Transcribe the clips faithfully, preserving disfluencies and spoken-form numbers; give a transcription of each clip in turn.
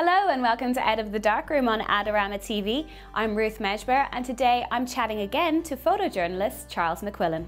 Hello and welcome to Ed of the Darkroom on Adorama T V. I'm Ruth Medjber and today I'm chatting again to photojournalist Charles McQuillan.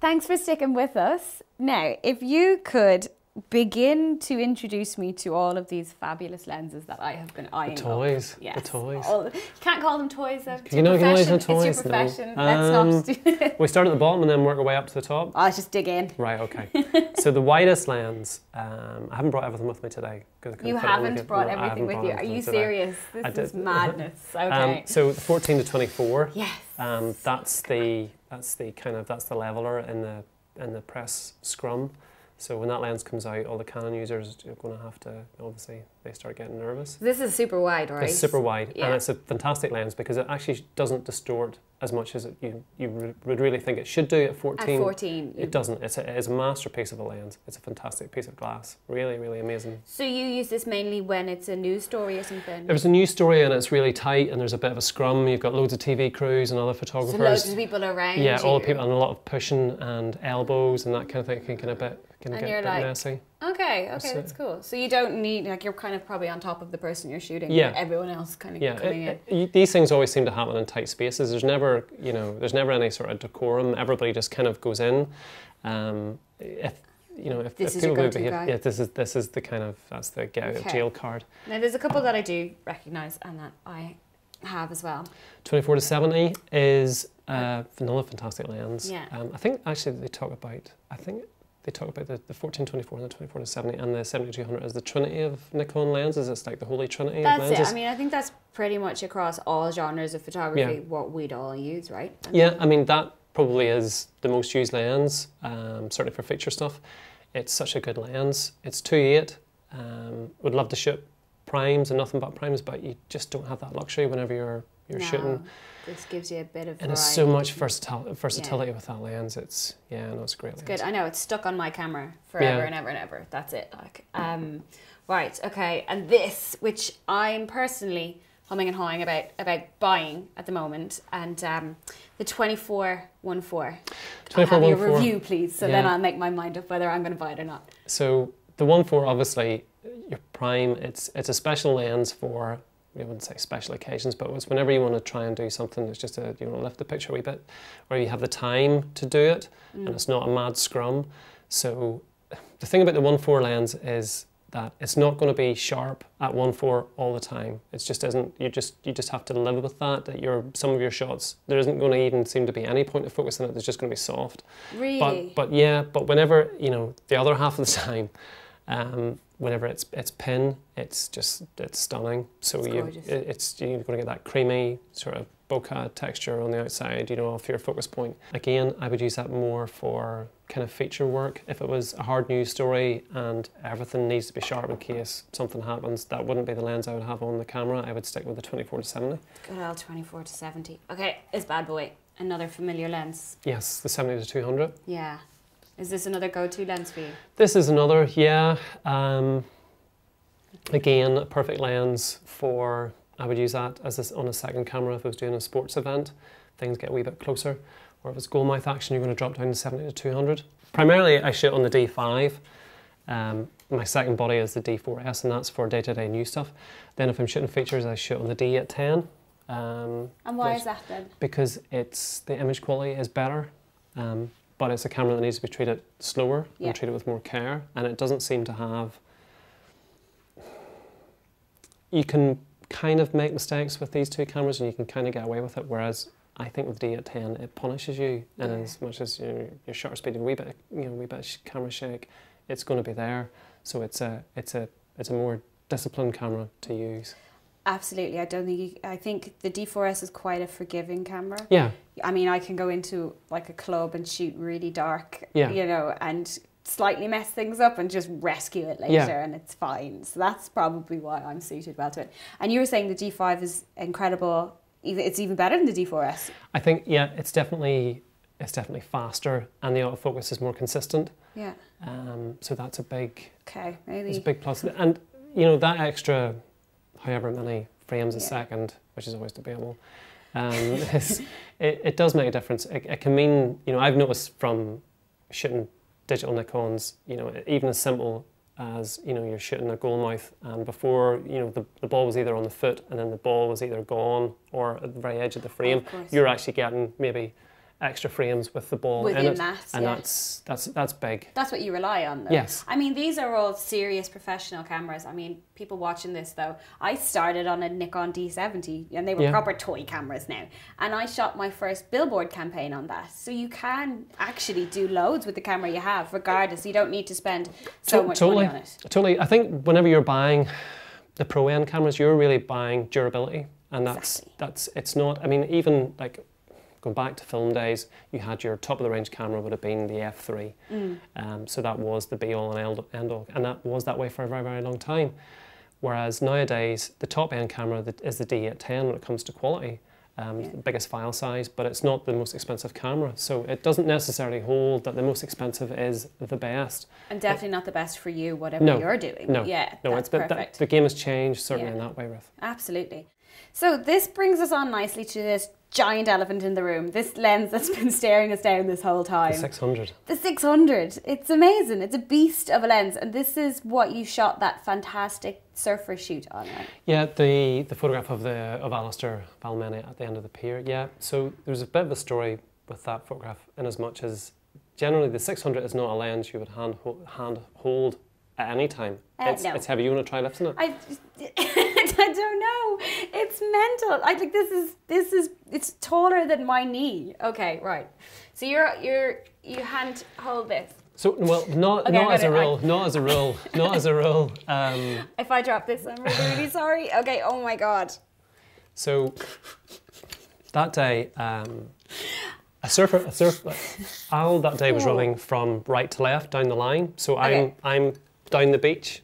Thanks for sticking with us. Now, if you could begin to introduce me to all of these fabulous lenses that I have been eyeing. The toys. Yes. The toys. All, you can't call them toys though. You know, you can them toys. It's your profession. No. Let's um, not do We start at the bottom and then work our way up to the top. I'll just dig in. Right, okay. So the widest lens, um, I haven't brought everything with me today. You haven't brought no, everything with you. Are you serious? Today. This is madness. Okay. Um, so fourteen to twenty-four. Yes. Um, that's the that's the kind of that's the leveler in the in the press scrum. So when that lens comes out, all the Canon users are going to have to, obviously, they start getting nervous. This is super wide, right? It's super wide, yeah. And it's a fantastic lens because it actually doesn't distort as much as it, you, you would really think it should do at fourteen. At fourteen. It doesn't. It's a, it's a masterpiece of a lens. It's a fantastic piece of glass. Really, really amazing. So you use this mainly when it's a news story or something? If it's a news story and it's really tight and there's a bit of a scrum, you've got loads of T V crews and other photographers. So loads of people around Yeah, all you. the people and a lot of pushing and elbows and that kind of thing can get a bit... Can and you're like, messy. okay, okay, that's, that's cool. So you don't need, like, you're kind of probably on top of the person you're shooting. Yeah. Like everyone else kind of yeah. coming it, in. It, these things always seem to happen in tight spaces. There's never, you know, there's never any sort of decorum. Everybody just kind of goes in. Um, if you know, if, if people move behave, yeah, this is this is the kind of that's the get okay. out of jail card. Now there's a couple that I do recognise and that I have as well. twenty-four to seventy is uh, another fantastic lens. Yeah. Um, I think actually they talk about. I think. They talk about the, the fourteen to twenty-four and the twenty-four to seventy and the seventy to two hundred as the trinity of Nikon lenses. It's like the holy trinity that's of lenses. That's it. I mean, I think that's pretty much across all genres of photography yeah. what we'd all use, right? I yeah, mean. I mean, that probably is the most used lens, um, certainly for feature stuff. It's such a good lens. It's two eight. Um, would love to shoot primes and nothing but primes, but you just don't have that luxury whenever you're you're no, shooting. This gives you a bit of variety. And it's so much versatility, versatility yeah. with that lens. It's, yeah, I know it's a great it's lens. Good. I know, it's stuck on my camera forever yeah. and ever and ever. That's it. Like, um, right, okay. And this, which I'm personally humming and hawing about about buying at the moment, and um, the twenty-four one four. I'll have your review, please, so yeah. then I'll make my mind up whether I'm going to buy it or not. So the one four, obviously, your prime, it's, it's a special lens for... I wouldn't say special occasions, but it's whenever you want to try and do something that's just a, you want to lift the picture a wee bit, or you have the time to do it, mm. and it's not a mad scrum. So the thing about the one four lens is that it's not going to be sharp at one four all the time. It just isn't, you just you just have to live with that, that your, some of your shots, there isn't going to even seem to be any point of focus in it, there's just going to be soft. Really? But, but yeah, but whenever, you know, the other half of the time, um, whenever it's it's pin, it's just it's stunning. So it's you it, it's you're going to get that creamy sort of bokeh texture on the outside, you know, off your focus point. Again, I would use that more for kind of feature work. If it was a hard news story and everything needs to be sharp in case something happens, that wouldn't be the lens I would have on the camera. I would stick with the twenty-four to seventy. Good old twenty-four to seventy. Okay, it's bad boy. Another familiar lens. Yes, the seventy to two hundred. Yeah. Is this another go-to lens for you? This is another, yeah. Um, again, a perfect lens for, I would use that as this on a second camera if I was doing a sports event. Things get a wee bit closer. Or if it's goal mouth action, you're going to drop down to seventy to two hundred. Primarily, I shoot on the D five. Um, my second body is the D four S, and that's for day-to-day news stuff. Then if I'm shooting features, I shoot on the D eight ten. Um, and why is that then? Because it's, the image quality is better. Um, But it's a camera that needs to be treated slower yeah. and treated with more care, and it doesn't seem to have. You can kind of make mistakes with these two cameras, and you can kind of get away with it. Whereas I think with the D eight ten, it punishes you, yeah. and as much as your, your shutter speed, a wee bit, you know, wee bit of camera shake, it's going to be there. So it's a, it's a, it's a more disciplined camera to use. Absolutely, I don't think you, I think the D four S is quite a forgiving camera. Yeah. I mean, I can go into like a club and shoot really dark, yeah. you know, and slightly mess things up and just rescue it later yeah. and it's fine. So that's probably why I'm suited well to it. And you were saying the D five is incredible. It's even better than the D four S. I think, yeah, it's definitely it's definitely faster and the autofocus is more consistent. Yeah. Um, so that's a big okay, maybe. It's a big plus. And you know, that extra however many frames a yeah. second, which is always debatable, Um, it, it does make a difference. It, it can mean, you know, I've noticed from shooting digital Nikons, you know, even as simple as, you know, you're shooting a goal mouth, and before, you know, the, the ball was either on the foot and then the ball was either gone or at the very edge of the frame, oh, of you're actually getting maybe extra frames with the ball within in it, that, and yeah. that's that's that's big. That's what you rely on, though. Yes. I mean, these are all serious professional cameras. I mean, people watching this though, I started on a Nikon D seventy, and they were yeah. proper toy cameras now. And I shot my first billboard campaign on that. So you can actually do loads with the camera you have, regardless. You don't need to spend so to much totally, money on it. Totally. I think whenever you're buying the pro-end cameras, you're really buying durability, and that's exactly. that's it's not. I mean, even like. Going back to film days, you had your top of the range camera would have been the F three. Mm. Um, so that was the be all and end all, and that was that way for a very, very long time. Whereas nowadays, the top end camera is the D eight ten when it comes to quality. Um, yeah. The biggest file size, but it's not the most expensive camera. So it doesn't necessarily hold that the most expensive is the best. And definitely but, not the best for you, whatever no, you're doing. No, yeah, no, that's it's, perfect. That, the game has changed, certainly yeah. in that way, Ruth. Absolutely. So this brings us on nicely to this giant elephant in the room, this lens that's been staring us down this whole time. The six hundred. The six hundred. It's amazing. It's a beast of a lens, and this is what you shot that fantastic surfer shoot on, right? Yeah, the, the photograph of the of Alastair Mennie at the end of the pier. Yeah, so there's a bit of a story with that photograph, in as much as generally the six hundred is not a lens you would hand, hand hold at any time. Uh, it's, no. it's heavy. You want to try lifting it? I, I don't know. It's mental. I think this is this is it's taller than my knee. Okay, right. So you're you're you hand hold this. So well, not okay, not, as rule, not as a rule, not as a rule, not as a rule. If I drop this, I'm really, really sorry. Okay. Oh my god. So that day, um, a surfer, a surf. Al that day was running from right to left down the line. So okay. I'm I'm. down the beach,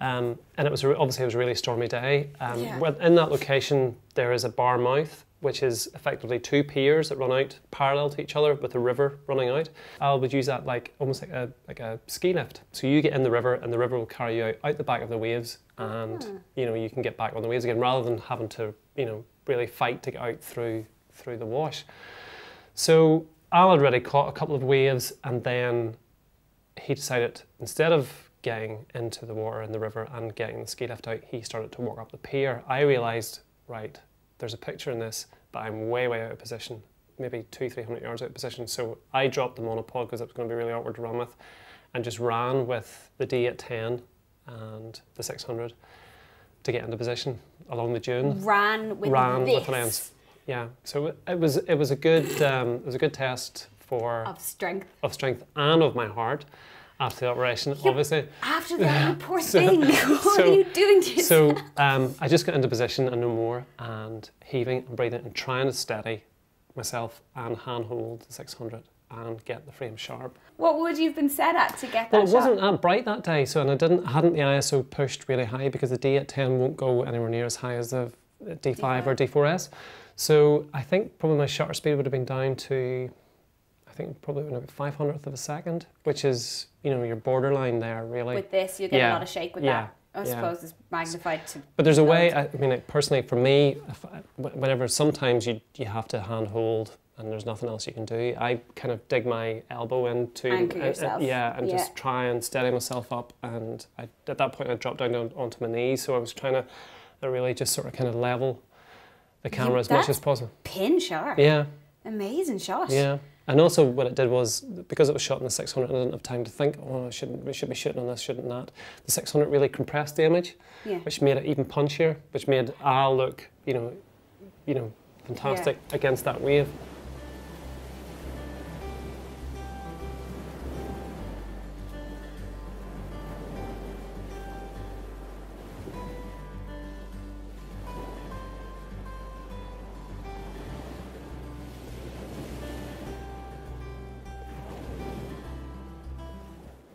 um, and it was obviously it was a really stormy day. Um, yeah. In that location, there is a bar mouth, which is effectively two piers that run out parallel to each other with a river running out. I would use that like almost like a like a ski lift. So you get in the river, and the river will carry you out, out the back of the waves, and yeah. you know you can get back on the waves again rather than having to you know really fight to get out through through the wash. So Al had already caught a couple of waves, and then he decided instead of getting into the water in the river and getting the ski lift out, he started to walk up the pier. I realised, right, there's a picture in this, but I'm way, way out of position, maybe two, three hundred yards out of position. So I dropped the monopod because it was going to be really awkward to run with, and just ran with the D eight ten and the six hundred to get into position along the dune. Ran with ran this. with the lens. Yeah. So it was it was a good um, it was a good test for of strength of strength and of my heart. After the operation, you, obviously. After that, poor thing. So, what so, are you doing to yourself? So um, I just got into position and no more, and heaving and breathing and trying to steady myself and handhold the six hundred and get the frame sharp. What would you have been set at to get that? Well, it shot? wasn't that bright that day, so and I didn't hadn't the I S O pushed really high because the D eight ten won't go anywhere near as high as the D five yeah. or D four S. So I think probably my shutter speed would have been down to. I think probably about five hundredth of a second, which is, you know, your borderline there, really. With this, you get yeah. a lot of shake with yeah. that. I yeah. suppose it's magnified to... But there's a way, I, I mean, like, personally, for me, if I, whenever sometimes you, you have to handhold and there's nothing else you can do, I kind of dig my elbow into... Anchor and, yourself. And, yeah, and yeah. just try and steady myself up. And I, at that point, I dropped down on, onto my knees, so I was trying to I really just sort of kind of level the camera yeah, as much as possible. Pin sharp. Yeah. Amazing shot. Yeah. And also what it did was, because it was shot in the six hundred, I didn't have time to think, oh, I shouldn't, we should be shooting on this, shouldn't that. The six hundred really compressed the image, yeah. which made it even punchier, which made Al look, you know, you know, fantastic yeah. against that wave.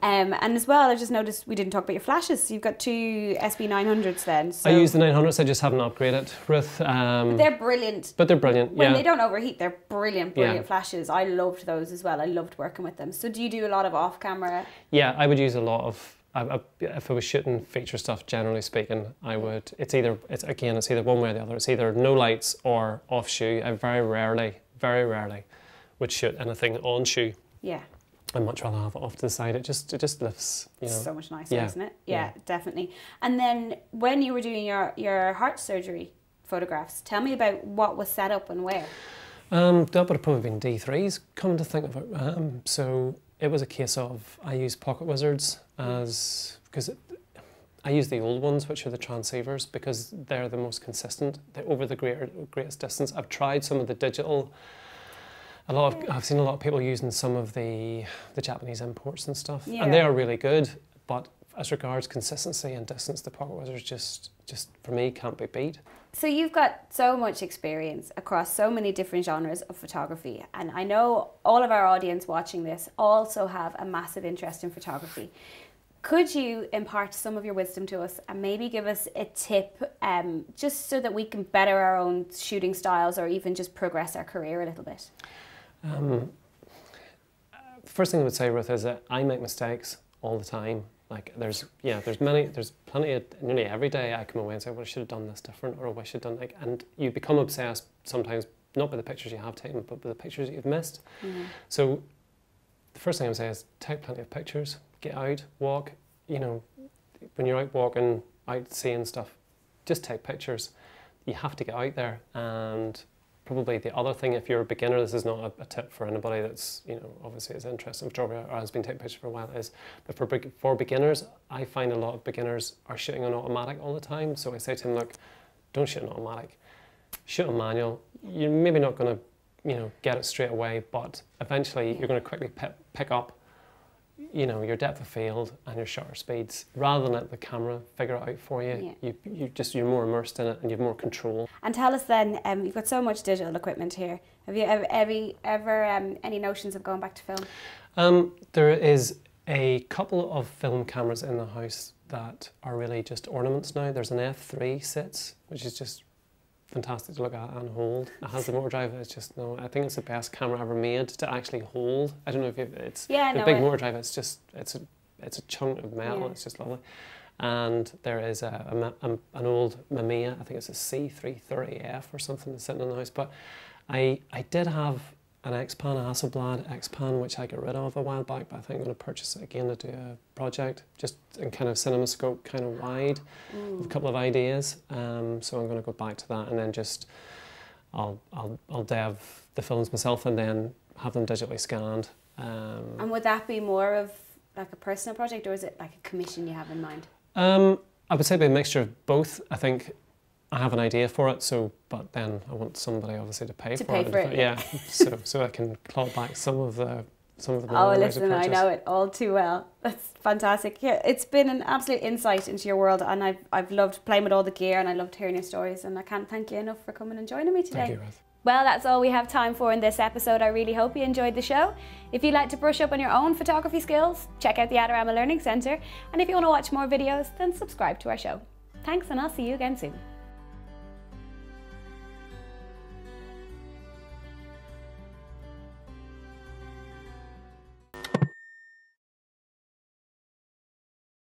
Um, and as well, I just noticed we didn't talk about your flashes. So you've got two S B nine hundreds then. So. I use the nine hundreds, I just haven't upgraded, Ruth. Um, they're brilliant. But they're brilliant, when yeah. they don't overheat, they're brilliant, brilliant yeah. flashes. I loved those as well. I loved working with them. So do you do a lot of off-camera? Yeah, I would use a lot of I, I, if I was shooting feature stuff, generally speaking, I would. It's either it's again, it's either one way or the other. It's either no lights or off shoe. I very rarely, very rarely, would shoot anything on shoe. Yeah. I'd much rather have it off to the side. It just it just lifts. You know. So much nicer, yeah. Isn't it? Yeah, yeah, definitely. And then when you were doing your your heart surgery photographs, tell me about what was set up and where. Um, that would have probably been D threes. Come to think of it, um, so it was a case of I used PocketWizards as because I use the old ones, which are the transceivers, because they're the most consistent. They're over the greater greatest distance. I've tried some of the digital. A lot of, I've seen a lot of people using some of the the Japanese imports and stuff, yeah. And they are really good. But as regards consistency and distance, the PocketWizards just just for me can't be beat. So you've got so much experience across so many different genres of photography, and I know all of our audience watching this also have a massive interest in photography. Could you impart some of your wisdom to us and maybe give us a tip um, just so that we can better our own shooting styles or even just progress our career a little bit? Um, first thing I would say, Ruth, is that I make mistakes all the time. Like there's, yeah, there's many, there's plenty of, nearly every day I come away and say, well, I should have done this different, or I wish I'd done, like, and you become obsessed sometimes, not with the pictures you have taken, but with the pictures that you've missed. Mm-hmm. So the first thing I would say is take plenty of pictures, get out, walk, you know, when you're out walking, out seeing stuff, just take pictures. You have to get out there. And probably the other thing, if you're a beginner, this is not a, a tip for anybody that's, you know, obviously is interested in photography or has been taking pictures for a while, is that for, for beginners, I find a lot of beginners are shooting on automatic all the time. So I say to them, look, don't shoot on automatic, shoot on manual. You're maybe not going to, you know, get it straight away, but eventually you're going to quickly pick, pick up, you know, your depth of field and your shutter speeds, rather than let the camera figure it out for you. Yeah. You, you just, you're more immersed in it and you have more control. And tell us then, um, you've got so much digital equipment here. Have you ever, ever, ever um, any notions of going back to film? Um, there is a couple of film cameras in the house that are really just ornaments now. There's an F three sits, which is just fantastic to look at and hold. It has the motor drive. It's just no. I think it's the best camera ever made to actually hold. I don't know if you've, it's yeah, the no, big I... motor drive. It's just it's a it's a chunk of metal. Yeah. It's just lovely. And there is a, a, a an old Mamiya. I think it's a C three thirty F or something that's sitting in the house. But I I did have an X-Pan, a Hasselblad X-Pan, which I got rid of a while back. But I think I'm going to purchase it again to do a project just in kind of CinemaScope, kind of wide, mm. with a couple of ideas. Um, so I'm going to go back to that, and then just I'll I'll I'll dev the films myself, and then have them digitally scanned. Um, and would that be more of like a personal project, or is it like a commission you have in mind? Um, I would say it'd be a mixture of both. I think. I have an idea for it, so but then I want somebody obviously to pay to for pay it. For it. Yeah, so so I can claw back some of the some of the. Oh, listen, I know it all too well. That's fantastic. Yeah, it's been an absolute insight into your world, and I've I've loved playing with all the gear, and I loved hearing your stories, and I can't thank you enough for coming and joining me today. Thank you, Ruth. Well, that's all we have time for in this episode. I really hope you enjoyed the show. If you'd like to brush up on your own photography skills, check out the Adorama Learning Centre, and if you want to watch more videos, then subscribe to our show. Thanks, and I'll see you again soon.